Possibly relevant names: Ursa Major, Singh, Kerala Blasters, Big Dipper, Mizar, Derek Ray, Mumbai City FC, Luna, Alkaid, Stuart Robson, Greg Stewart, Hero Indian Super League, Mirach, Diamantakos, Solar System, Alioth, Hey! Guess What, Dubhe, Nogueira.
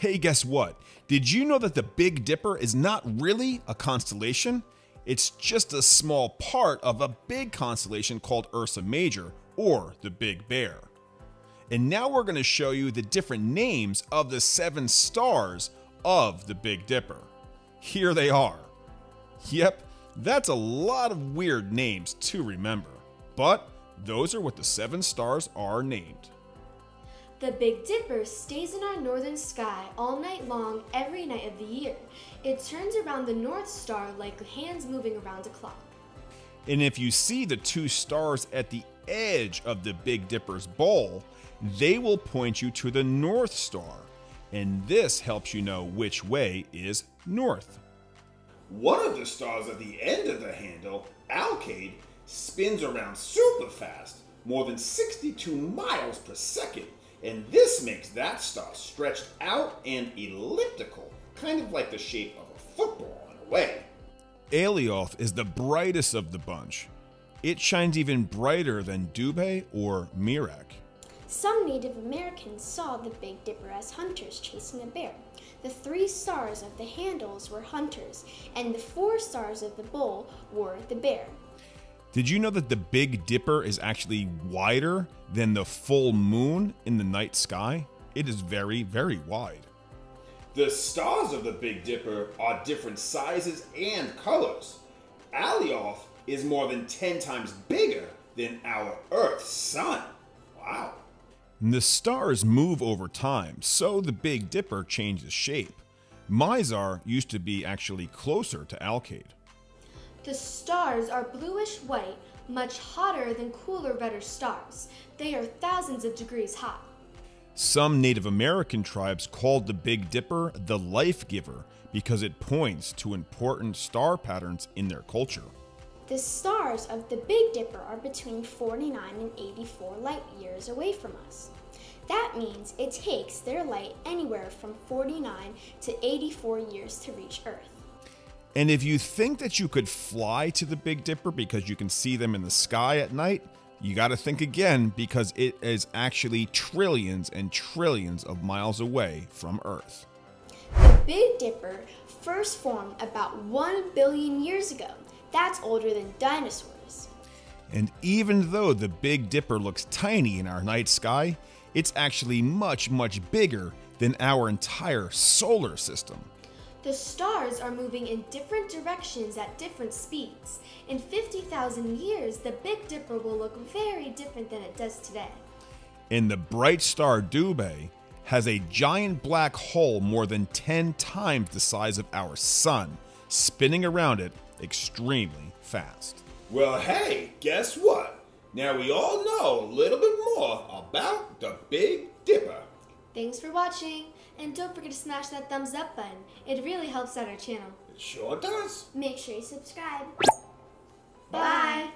Hey, guess what? Did you know that the Big Dipper is not really a constellation? It's just a small part of a big constellation called Ursa Major, or the Big Bear. And now we're going to show you the different names of the 7 stars of the Big Dipper. Here they are. Yep, that's a lot of weird names to remember, but those are what the 7 stars are named. The Big Dipper stays in our northern sky all night long every night of the year. It turns around the North Star like hands moving around a clock. And if you see the 2 stars at the edge of the Big Dipper's bowl, they will point you to the North Star, and this helps you know which way is north. One of the stars at the end of the handle, Alkaid, spins around super fast, more than 62 miles per second. And this makes that star stretched out and elliptical, kind of like the shape of a football in a way. Alioth is the brightest of the bunch. It shines even brighter than Dubhe or Mirach. Some Native Americans saw the Big Dipper as hunters chasing a bear. The 3 stars of the handles were hunters, and the 4 stars of the bowl were the bear. Did you know that the Big Dipper is actually wider than the full moon in the night sky? It is very, very wide. The stars of the Big Dipper are different sizes and colors. Alioth is more than 10 times bigger than our Earth's sun. Wow. And the stars move over time, so the Big Dipper changes shape. Mizar used to be actually closer to Alkaid. The stars are bluish-white, much hotter than cooler, redder stars. They are thousands of degrees hot. Some Native American tribes called the Big Dipper the Life Giver because it points to important star patterns in their culture. The stars of the Big Dipper are between 49 and 84 light years away from us. That means it takes their light anywhere from 49 to 84 years to reach Earth. And if you think that you could fly to the Big Dipper because you can see them in the sky at night, you got to think again, because it is actually trillions and trillions of miles away from Earth. The Big Dipper first formed about 1 billion years ago. That's older than dinosaurs. And even though the Big Dipper looks tiny in our night sky, it's actually much, much bigger than our entire solar system. The stars are moving in different directions at different speeds. In 50,000 years, the Big Dipper will look very different than it does today. And the bright star Dubhe has a giant black hole more than 10 times the size of our sun, spinning around it extremely fast. Well, hey, guess what? Now we all know a little bit more about the Big Dipper. Thanks for watching. And don't forget to smash that thumbs up button. It really helps out our channel. It sure does. Make sure you subscribe. Bye. Bye.